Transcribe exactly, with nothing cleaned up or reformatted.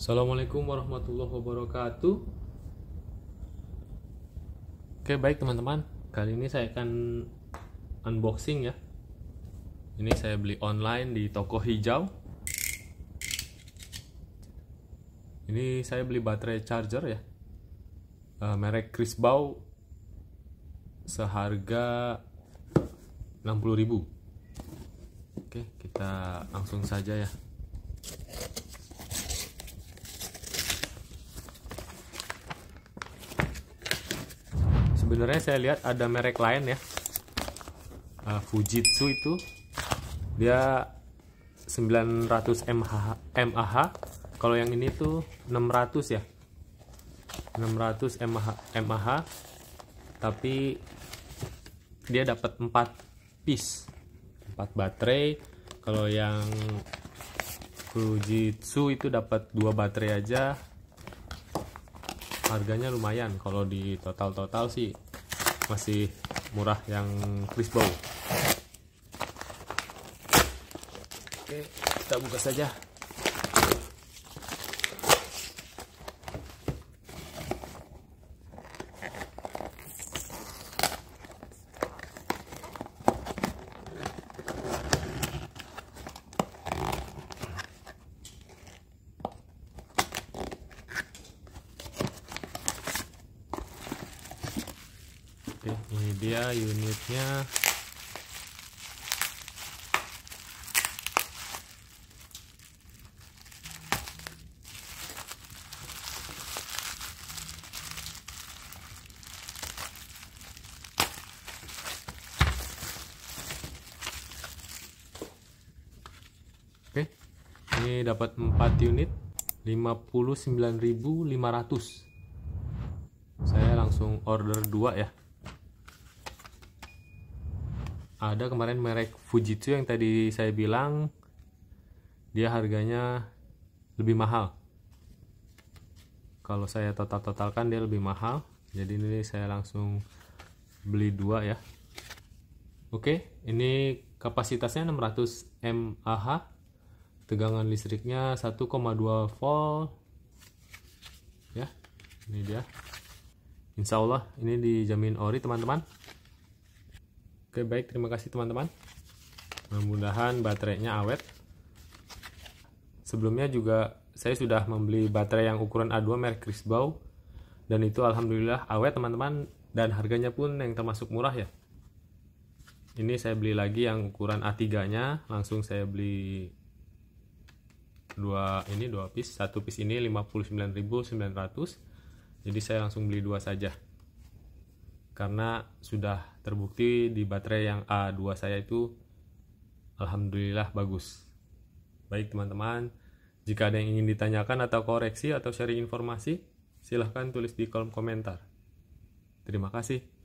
Assalamualaikum warahmatullahi wabarakatuh. Oke, baik teman-teman, kali ini saya akan unboxing ya. Ini saya beli online di toko hijau. Ini saya beli baterai charger ya, uh, merek Krisbow, seharga enam puluh ribu. Oke, kita langsung saja ya. Sebenarnya saya lihat ada merek lain ya, uh, Fujitsu itu dia sembilan ratus M A H, kalau yang ini tuh enam ratus ya, enam ratus M A H, tapi dia dapat empat piece, empat baterai. Kalau yang Fujitsu itu dapat dua baterai aja. Harganya lumayan, kalau di total-total sih masih murah yang Krisbow. Oke, kita buka saja. Oke, ini dia unitnya. Oke, ini dapat empat unit, lima puluh sembilan ribu lima ratus. Saya langsung order dua ya. Ada kemarin merek Fujitsu yang tadi saya bilang, dia harganya lebih mahal. Kalau saya total-totalkan dia lebih mahal, jadi ini saya langsung beli dua ya. Oke, ini kapasitasnya enam ratus M A H, tegangan listriknya satu koma dua volt ya. Ini dia, insya Allah ini dijamin ori teman-teman. Oke, baik, terima kasih teman-teman. Mudah-mudahan baterainya awet. Sebelumnya juga saya sudah membeli baterai yang ukuran A dua merek Krisbow, dan itu alhamdulillah awet teman-teman, dan harganya pun yang termasuk murah ya. Ini saya beli lagi yang ukuran A tiga nya, langsung saya beli dua, ini dua piece, satu piece ini lima puluh sembilan ribu sembilan ratus. Jadi saya langsung beli dua saja, karena sudah terbukti di baterai yang A dua saya itu alhamdulillah bagus. Baik teman-teman, jika ada yang ingin ditanyakan atau koreksi atau sharing informasi, silahkan tulis di kolom komentar. Terima kasih.